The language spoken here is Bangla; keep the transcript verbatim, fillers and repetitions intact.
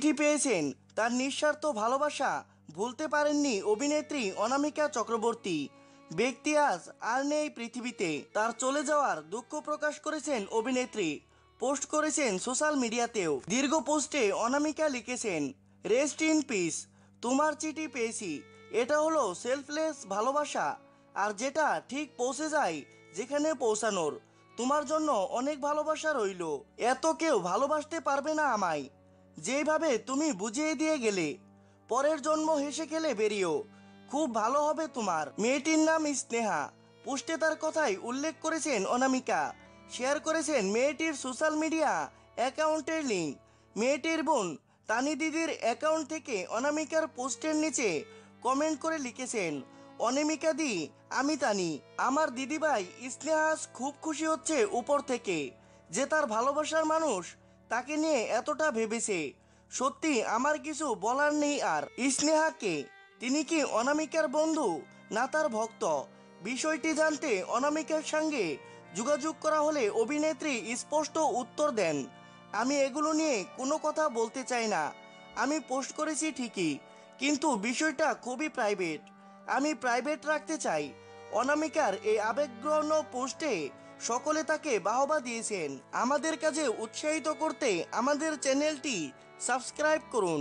চিঠি পেয়েছেন তার নিঃস্বার্থ ভালোবাসা ভুলতে পারেননি অভিনেত্রী অনামিকা চক্রবর্তী। ব্যক্তি আজ আর নেই পৃথিবীতে, তার চলে যাওয়ার দুঃখ প্রকাশ করেছেন অভিনেত্রী। পোস্ট করেছেন সোশ্যাল মিডিয়াতেও। দীর্ঘ পোস্টে অনামিকা লিখেছেন, রেস্ট ইন পিস, তোমার চিঠি পেয়েছি। এটা হলো সেলফলেস ভালোবাসা, আর যেটা ঠিক পৌঁছে যায় যেখানে পৌঁছানোর। তোমার জন্য অনেক ভালোবাসা রইল। এত কেউ ভালোবাসতে পারবে না আমায়, যেভাবে তুমি বুঝিয়ে দিয়ে গেলে। পরের জন্ম হেসে খেলে বেরিয়েও, খুব ভালো হবে তোমার। মেয়েটির নাম স্নেহা। পোস্টে তার কথাই উল্লেখ করেছেন অনামিকা। শেয়ার করেছেন মেয়েটির সোশ্যাল মিডিয়া অ্যাকাউন্টের লিঙ্ক। মেয়েটির বোন তানি দিদির অ্যাকাউন্ট থেকে অনামিকার পোস্টের নিচে কমেন্ট করে লিখেছেন, অনামিকা দি, আমি তানি। আমার দিদিভাই স্নেহাস খুব খুশি হচ্ছে উপর থেকে, যে তার ভালোবাসার মানুষ তাকে নিয়ে এতটা ভেবেছে। সত্যি আমার কিছু বলার নেই। আর স্নেহাকে, তিনি কি অনামিকার বন্ধু না তার ভক্ত, বিষয়টি জানতে অনামিকার সঙ্গে যোগাযোগ করা হলে অভিনেত্রী স্পষ্ট উত্তর দেন, আমি এগুলো নিয়ে কোনো কথা বলতে চাই না। আমি পোস্ট করেছি ঠিকই, কিন্তু বিষয়টা খুবই প্রাইভেট, আমি প্রাইভেট রাখতে চাই। অনামিকার এই আবেগগ্রহণ পোস্টে সকলে তাকে বাহবা দিয়েছেন। আমাদের কাজে উৎসাহিত করতে আমাদের চ্যানেলটি সাবস্ক্রাইব করুন।